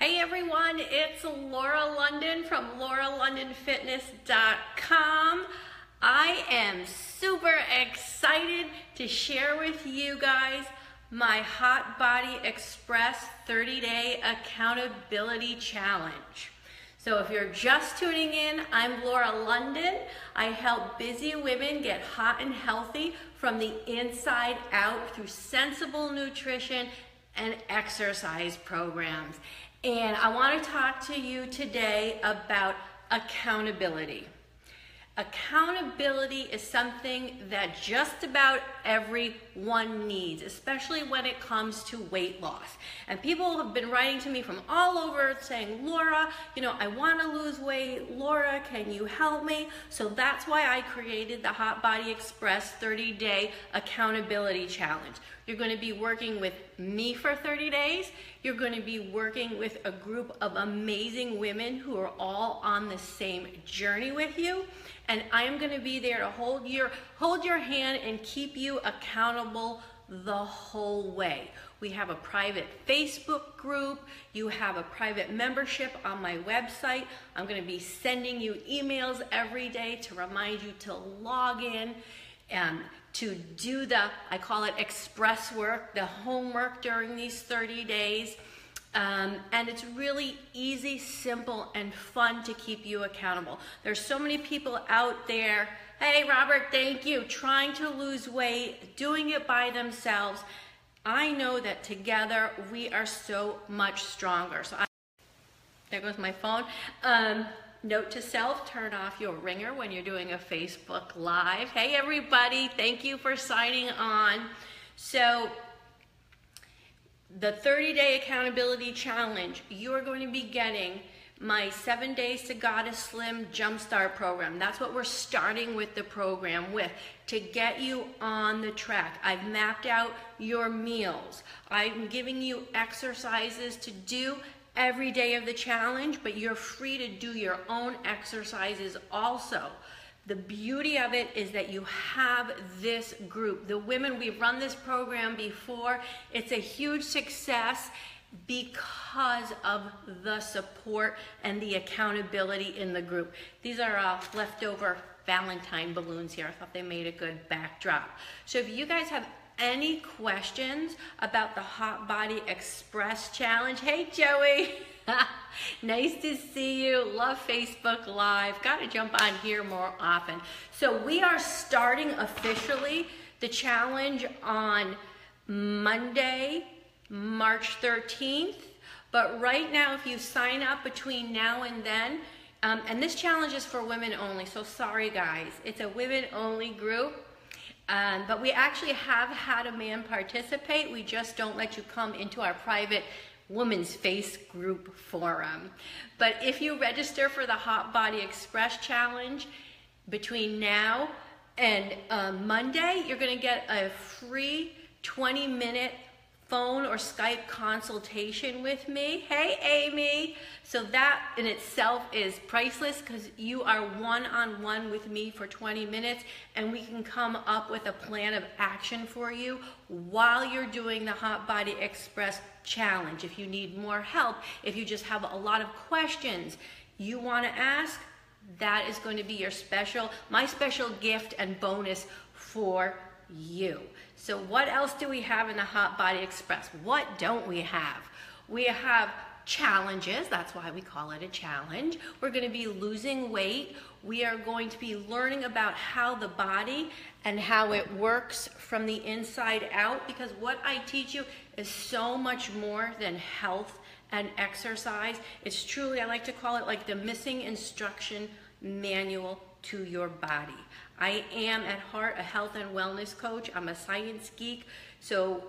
Hey everyone, it's Laura London from lauralondonfitness.com. I am super excited to share with you guys my Hot Body Express 30-Day Accountability Challenge. So if you're just tuning in, I'm Laura London. I help busy women get hot and healthy from the inside out through sensible nutrition and exercise programs. And I want to talk to you today about accountability. Accountability is something that just about everyone needs, especially when it comes to weight loss. And people have been writing to me from all over saying, Laura, you know, I want to lose weight. Laura, can you help me? So that's why I created the Hot Body Express 30-Day Accountability Challenge. You're going to be working with me for 30 days. You're going to be working with a group of amazing women who are all on the same journey with you. And I'm going to be there to hold your hand and keep you accountable the whole way. We have a private Facebook group. You have a private membership on my website. I'm going to be sending you emails every day to remind you to log in and to do the, I call it express work, the homework during these 30 days. And it's really easy, simple, and fun to keep you accountable. There's so many people out there, hey Robert, thank you, trying to lose weight, doing it by themselves. I know that together we are so much stronger. So there goes my phone. Note to self, turn off your ringer when you're doing a Facebook Live. Hey everybody, thank you for signing on. So the 30-Day Accountability Challenge, you're going to be getting my 7 Days to Goddess Slim Jumpstart program. That's what we're starting with the program with, to get you on the track. I've mapped out your meals. I'm giving you exercises to do every day of the challenge, but you're free to do your own exercises also. The beauty of it is that you have this group. The women, we've run this program before. It's a huge success because of the support and the accountability in the group. These are leftover Valentine balloons here. I thought they made a good backdrop. So if you guys have any questions about the Hot Body Express Challenge? Hey, Joey. Nice to see you. Love Facebook Live. Got to jump on here more often. So we are starting officially the challenge on Monday, March 13th. But right now, if you sign up between now and then, and this challenge is for women only, so sorry guys. It's a women-only group. But we actually have had a man participate. We just don't let you come into our private woman's face group forum. But if you register for the Hot Body Express Challenge between now and Monday, you're going to get a free 20-minute phone or Skype consultation with me. Hey, Amy. So that in itself is priceless because you are one-on-one with me for 20 minutes and we can come up with a plan of action for you while you're doing the Hot Body Express Challenge. If you need more help, if you just have a lot of questions you want to ask, that is going to be your special, my special gift and bonus for you. So what else do we have in the Hot Body Express? What don't we have? We have challenges. That's why we call it a challenge. We're going to be losing weight. We are going to be learning about how the body and how it works from the inside out, because what I teach you is so much more than health and exercise. It's truly, I like to call it like the missing instruction manual to your body. I am at heart a health and wellness coach. I'm a science geek, so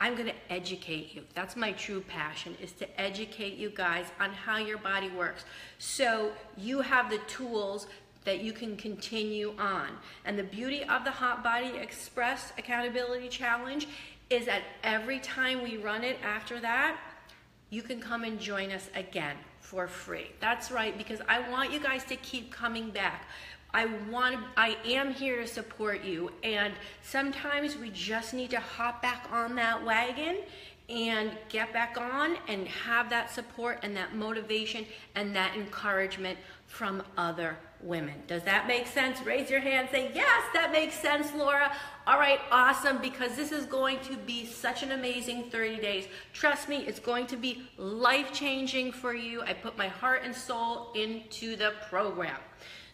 I'm going to educate you. That's my true passion, is to educate you guys on how your body works so you have the tools that you can continue on. And the beauty of the Hot Body Express Accountability Challenge is that every time we run it after that, you can come and join us again for free. That's right, because I want you guys to keep coming back. I am here to support you, and sometimes we just need to hop back on that wagon and get back on and have that support and that motivation and that encouragement from other women. Does that make sense? Raise your hand, say, yes, that makes sense, Laura. All right, awesome, because this is going to be such an amazing 30 days. Trust me, it's going to be life-changing for you. I put my heart and soul into the program.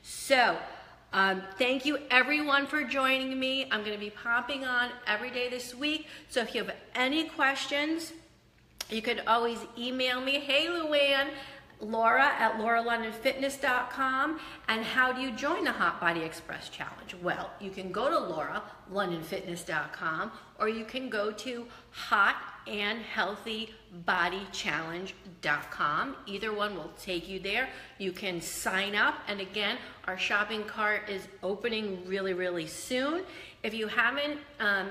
So, thank you everyone for joining me. I'm going to be popping on every day this week. So if you have any questions, you could always email me. Hey, Luann, Laura@lauralondonfitness.com. And how do you join the Hot Body Express Challenge? Well, you can go to lauralondonfitness.com or you can go to healthybodychallenge.com. Either one will take you there. You can sign up, and again, our shopping cart is opening really, really soon. If you haven't,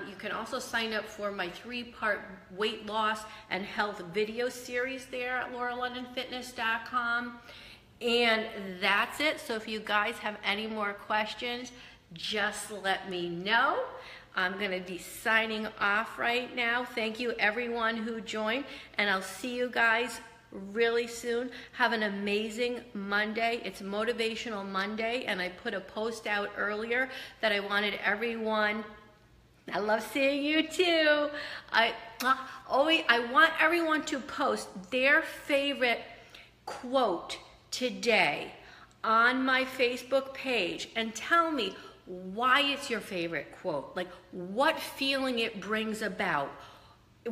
you can also sign up for my 3-part weight loss and health video series there at lauralondonfitness.com. And that's it. So if you guys have any more questions, just let me know. I'm going to be signing off right now. Thank you everyone who joined, and I'll see you guys really soon. Have an amazing Monday. It's Motivational Monday, and I put a post out earlier that I wanted everyone, I love seeing you too. I want everyone to post their favorite quote today on my Facebook page and tell me why it's your favorite quote, like what feeling it brings about.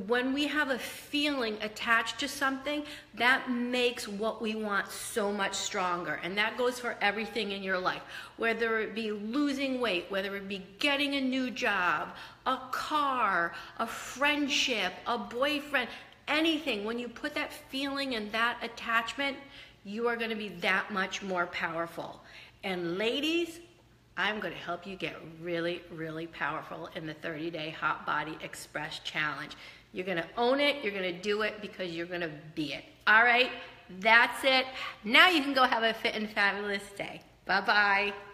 When we have a feeling attached to something, that makes what we want so much stronger, and that goes for everything in your life, whether it be losing weight, whether it be getting a new job, a car, a friendship, a boyfriend, anything. When you put that feeling and that attachment, you are going to be that much more powerful. And ladies, I'm going to help you get really, really powerful in the 30-day Hot Body Express Challenge. You're going to own it. You're going to do it because you're going to be it. All right, that's it. Now you can go have a fit and fabulous day. Bye-bye.